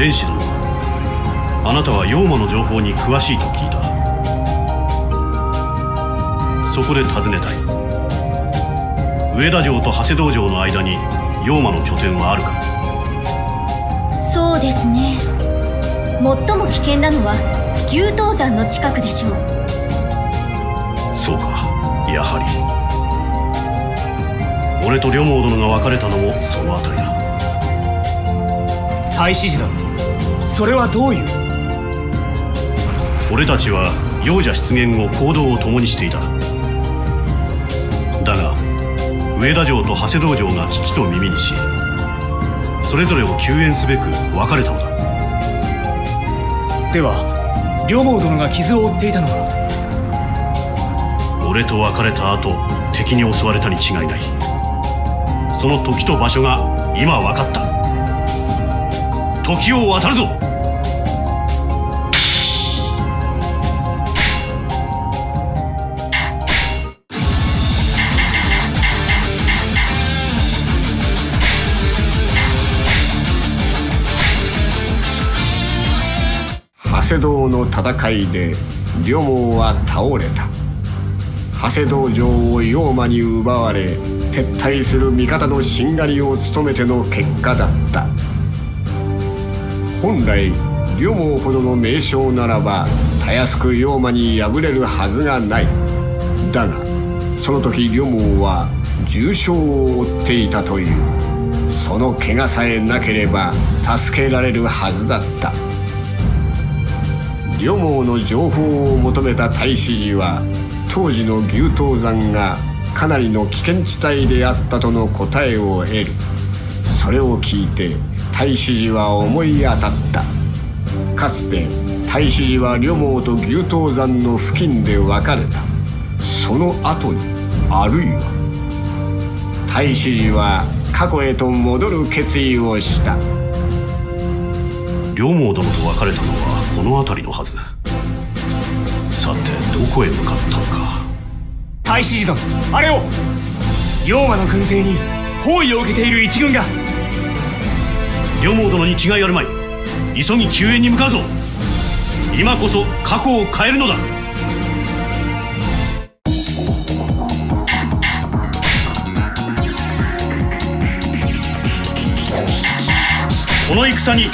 伝子殿、あなたは妖魔の情報に詳しいと聞いた。そこで尋ねたい。上田城と長谷堂城の間に妖魔の拠点はあるか。そうですね。最も危険なのは牛頭山の近くでしょう。そうか、やはり。俺と龍門殿が別れたのもそのあたりだ。太子時代、それはどういう。俺たちは幼者出現後行動を共にしていた。だが上田城と長谷堂城が危機と耳にし、それぞれを救援すべく別れたのだ。では龍門殿が傷を負っていたのは。俺と別れた後、敵に襲われたに違いない。その時と場所が今分かった。時を渡るぞ。長谷堂の戦いで龍門は倒れた。長谷堂城を妖魔に奪われ撤退する味方のしんがりを務めての結果だった。本来龍門ほどの名将ならばたやすく妖魔に敗れるはずがない。だがその時龍門は重傷を負っていたという。その怪我さえなければ助けられるはずだった。龍門の情報を求めた太子寺は、当時の牛頭山がかなりの危険地帯であったとの答えを得る。それを聞いて太子寺は思い当たった。かつて太子寺は龍門と牛頭山の付近で別れた。その後に、あるいは太子寺は過去へと戻る決意をした。龍門殿と別れたのはこの辺りのはず。さてどこへ向かったのか。太子寺殿、あれを。龍馬の軍勢に包囲を受けている一軍が。龍門殿に違いあるまい。急ぎ救援に向かうぞ。今こそ過去を変えるのだ。この戦に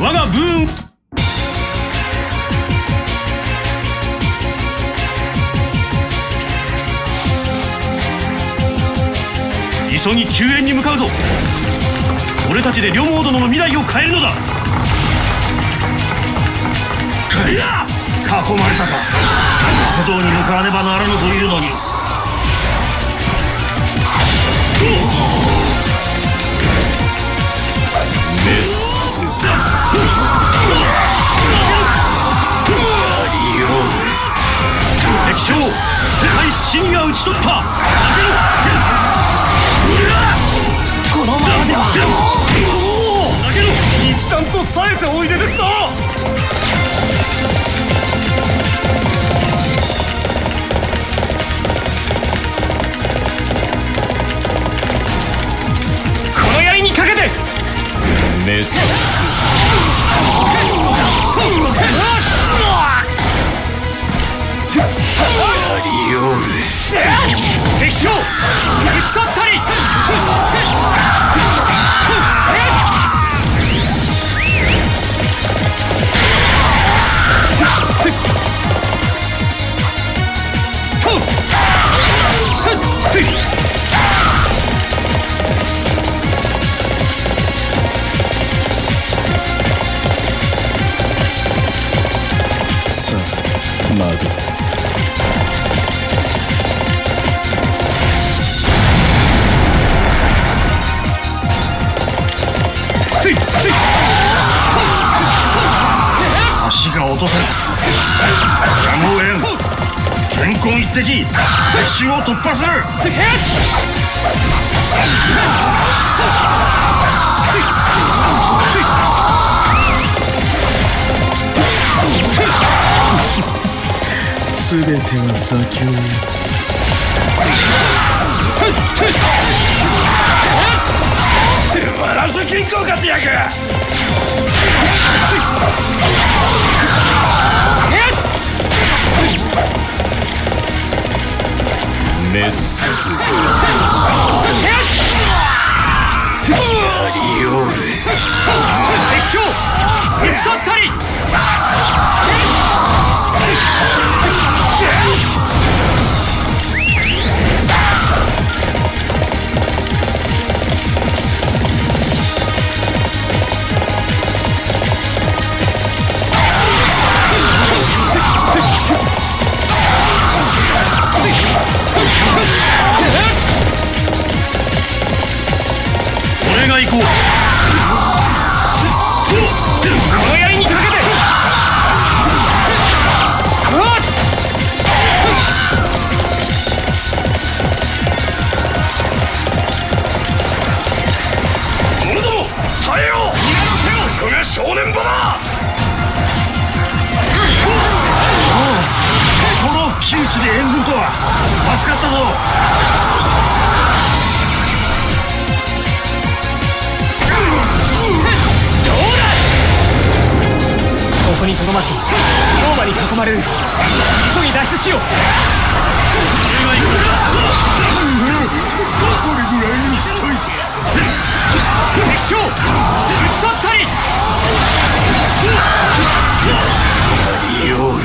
我が武運。急ぎ救援に向かうぞ。俺たちで龍門殿の未来を変えるのだ。いや、囲まれたか。瀬戸に向かわねばならぬというのに。メスだ。敵将太子真が討ち取った。このままでは。一段と冴えておいでですな。この槍にかけて。メス。リオル。敵将。打ち取ったり。さあまだ。足が落とせる。やむを得ん。天根一滴、敵中を突破する。すべては座興。素晴らしきご活躍。地で援軍とは助かったぞ。ここにとどまってローマに囲まれる。急ぎ脱出しよう。これぐらいにしといてやる。敵将討ち取ったり。リオール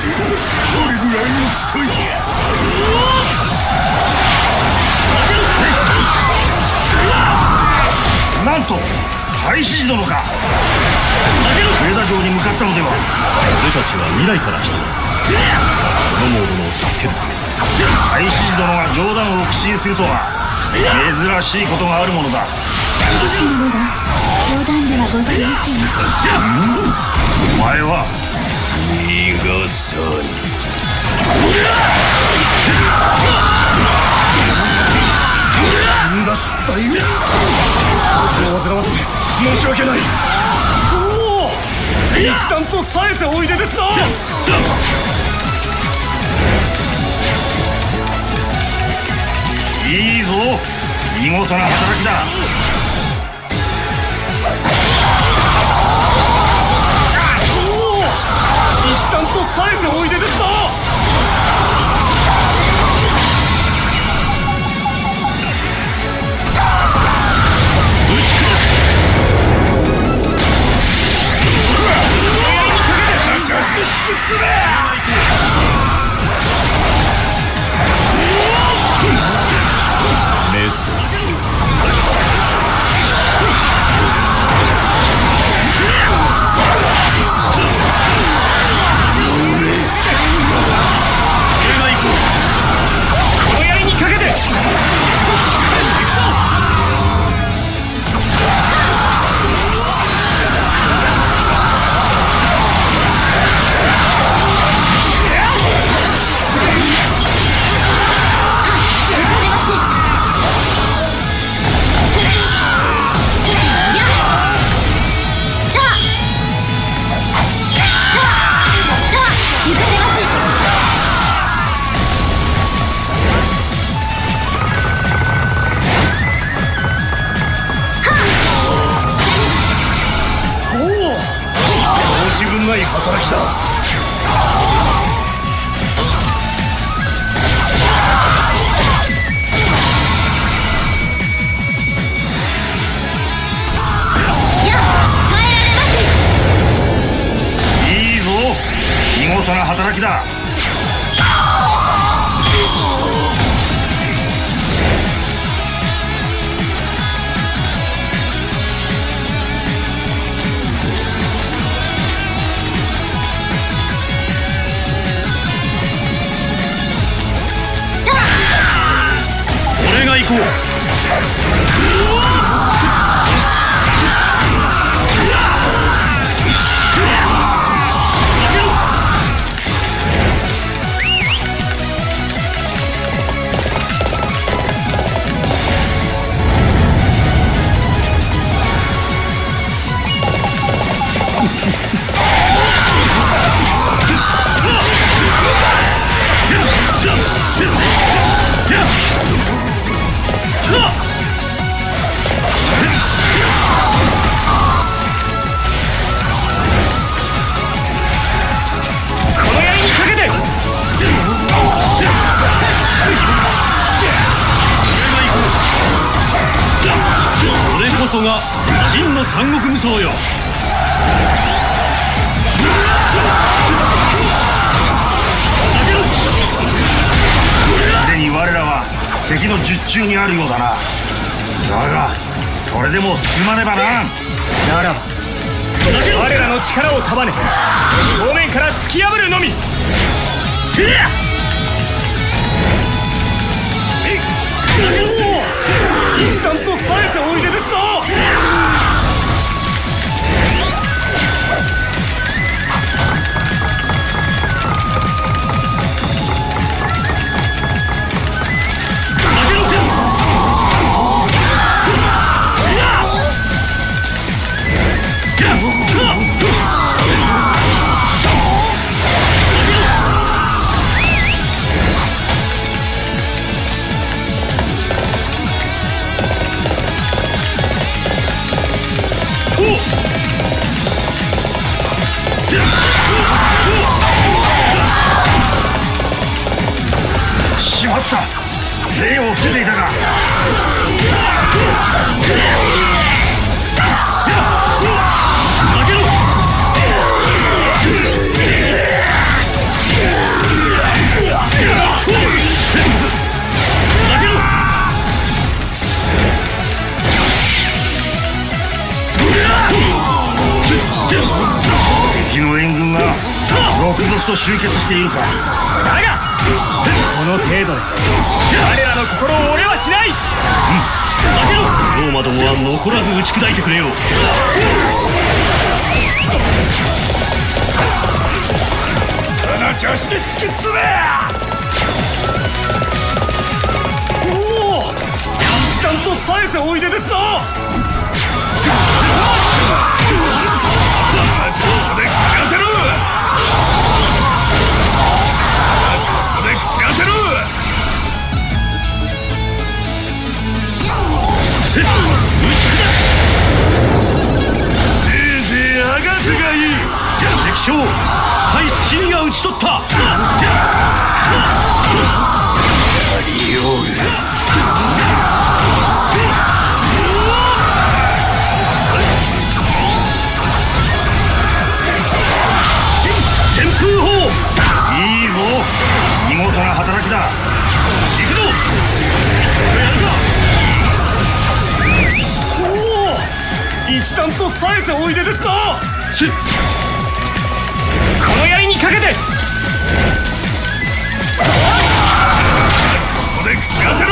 これぐらいにしといてやる。なんと開始時殿か。上田城に向かったのでは。俺たちは未来から来たのだ。ロモー殿を助けるため。開始時殿が冗談を口にするとは珍しいことがあるものだ。以前のは冗談ではございません。お前は逃がさない。何だ失態よ。煩わせて申し訳ない。おお、一段とさえておいでですな。いいぞ、見事な働きだ。おお、一段とさえておいでですな。った。霊を伏せていたか。敵の援軍が続々と集結しているか。だがこの程度で彼らの心を折れはしない。ローマどもは残らず打ち砕いてくれよ。この調子で突き進め。おお、カンチタンと冴えておいでですな。せいぜいあがくがいい。敵将ハイスチーが討ち取った。アリオール旋風砲、いいぞ、見事な働きだ。行くぞ。一段と冴えておいでですな。この槍にかけてここで口当てろ。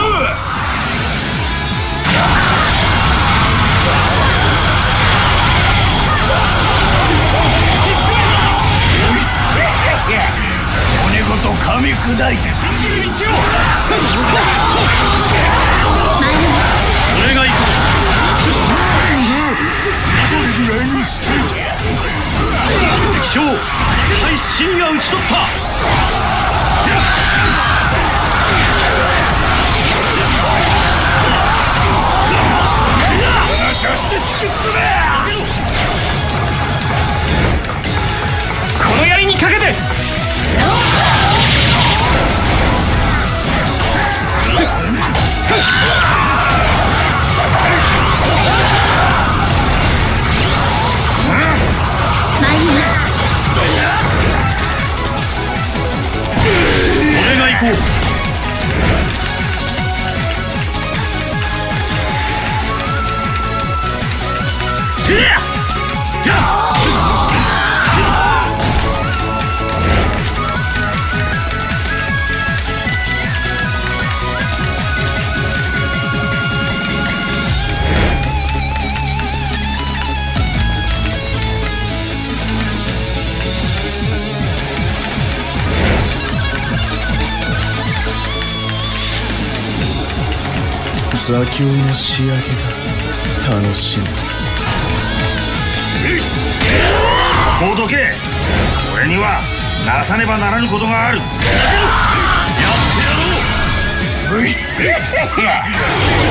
骨ごと噛み砕いて俺が行く。敵将ハイスチーが討ち取った。この調子で突き進め。この槍にかけてこう。座興の仕上げだ。楽しみ。ここをどけ。俺にはなさねばならぬことがある。やってやろう。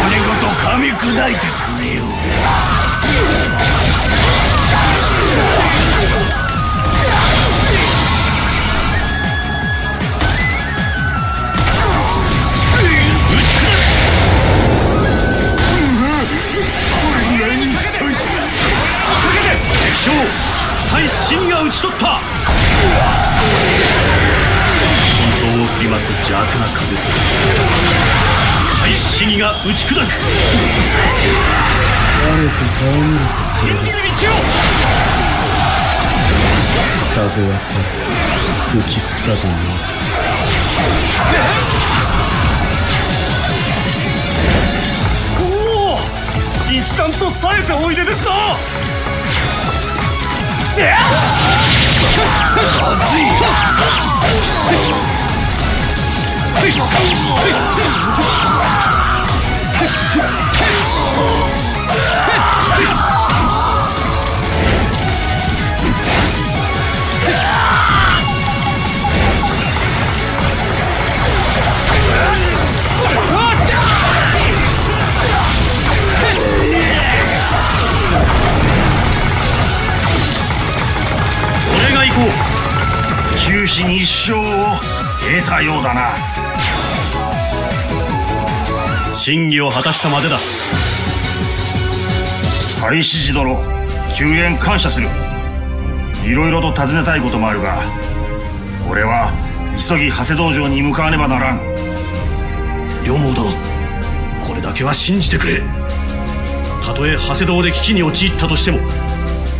骨ごと噛み砕いてくれよ。ハイスチーが討ち取った。本当を振りまく邪悪な風、ハイスチーが打ち砕く。我と戯れてくれ。風は吹き裂くもの。おお、一段と冴えておいでですな。まずい。九死に一生を得たようだな。審議を果たしたまでだ。廃止時殿、救援感謝する。いろいろと尋ねたいこともあるが、俺は急ぎ長谷道場に向かわねばならん。両毛殿、これだけは信じてくれ。たとえ長谷堂で危機に陥ったとしても、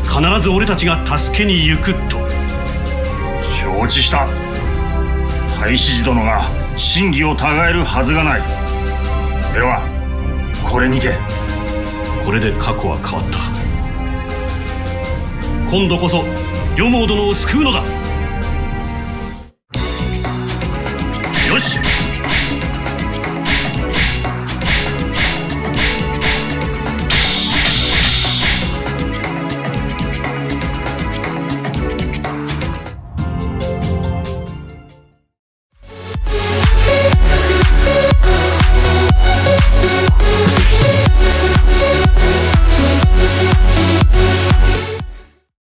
必ず俺たちが助けに行くと。承知した。太子殿が真偽を違えるはずがない。ではこれにて。これで過去は変わった。今度こそ両毛殿を救うのだ。よし。